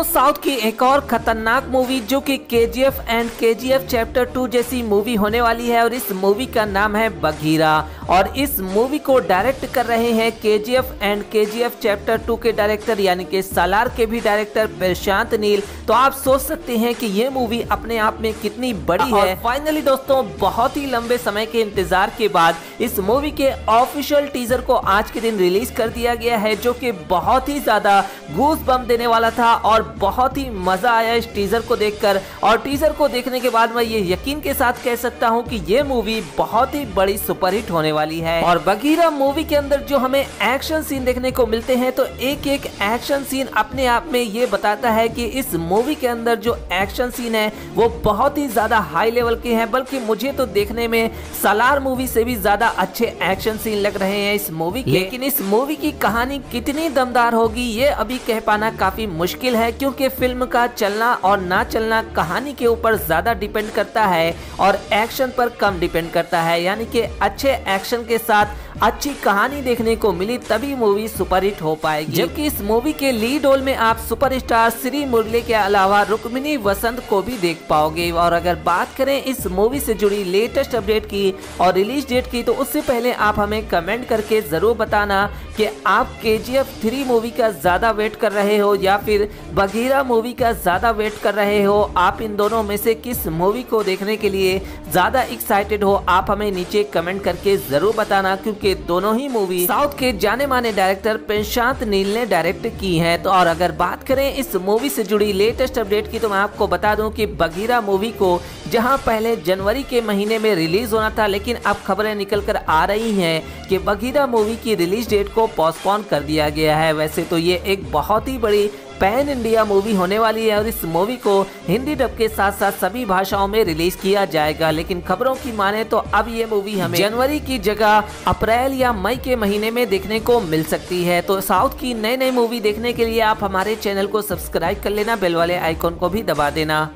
दोस्तों साउथ की एक और खतरनाक मूवी जो कि KGF एंड KGF चैप्टर 2 जैसी मूवी होने वाली है और इस मूवी का नाम है बगीरा और इस मूवी को डायरेक्ट कर रहे हैं KGF एंड KGF चैप्टर 2 के डायरेक्टर यानी कि सालार के भी डायरेक्टर प्रशांत नील। तो आप सोच सकते हैं कि ये मूवी अपने आप में कितनी बड़ी है। फाइनली दोस्तों बहुत ही लंबे समय के इंतजार के बाद इस मूवी के ऑफिशियल टीजर को आज के दिन रिलीज कर दिया गया है जो कि बहुत ही ज्यादा गूज बम देने वाला था और बहुत ही मजा आया इस टीजर को देखकर। और टीजर को देखने के बाद मैं ये यकीन के साथ कह सकता हूँ कि ये मूवी बहुत ही बड़ी सुपरहिट होने वाली है। और बगीरा मूवी के अंदर जो हमें एक्शन सीन देखने को मिलते हैं तो एक एक एक्शन सीन अपने आप में ये बताता है कि इस मूवी के अंदर जो एक्शन सीन है वो बहुत ही ज्यादा हाई लेवल के हैं, बल्कि मुझे तो देखने में सालार मूवी से भी ज्यादा अच्छे एक्शन सीन लग रहे हैं इस मूवी के। लेकिन इस मूवी की कहानी कितनी दमदार होगी ये अभी कह पाना काफी मुश्किल है क्योंकि फिल्म का चलना और ना चलना कहानी के ऊपर ज्यादा डिपेंड करता है और एक्शन पर कम डिपेंड करता है। यानी कि अच्छे एक्शन के साथ अच्छी कहानी देखने को मिली तभी मूवी सुपरहिट हो पाएगी। जबकि इस मूवी के लीड रोल में आप सुपरस्टार श्री मुरली के अलावा रुक्मिनी वसंत को भी देख पाओगे। और अगर बात करें इस मूवी से जुड़ी लेटेस्ट अपडेट की और रिलीज डेट की तो उससे पहले आप हमें कमेंट करके जरूर बताना कि आप KGF 3 मूवी का ज्यादा वेट कर रहे हो या फिर बगीरा मूवी का ज्यादा वेट कर रहे हो। आप इन दोनों में से किस मूवी को देखने के लिए ज्यादा एक्साइटेड हो आप हमें नीचे कमेंट करके जरूर बताना क्योंकि दोनों ही मूवी साउथ के जाने माने डायरेक्टर प्रशांत नील ने डायरेक्ट की हैं। तो और अगर बात करें इस मूवी से जुड़ी लेटेस्ट अपडेट की तो मैं आपको बता दूं कि बगीरा मूवी को जहां पहले जनवरी के महीने में रिलीज होना था लेकिन अब खबरें निकल कर आ रही हैं कि बगीरा मूवी की रिलीज डेट को पोस्टपोन कर दिया गया है। वैसे तो ये एक बहुत ही बड़ी पैन इंडिया मूवी होने वाली है और इस मूवी को हिंदी डब के साथ साथ सभी भाषाओं में रिलीज किया जाएगा। लेकिन खबरों की माने तो अब ये मूवी हमें जनवरी की जगह अप्रैल या मई के महीने में देखने को मिल सकती है। तो साउथ की नई नई मूवी देखने के लिए आप हमारे चैनल को सब्सक्राइब कर लेना, बेल वाले आइकॉन को भी दबा देना।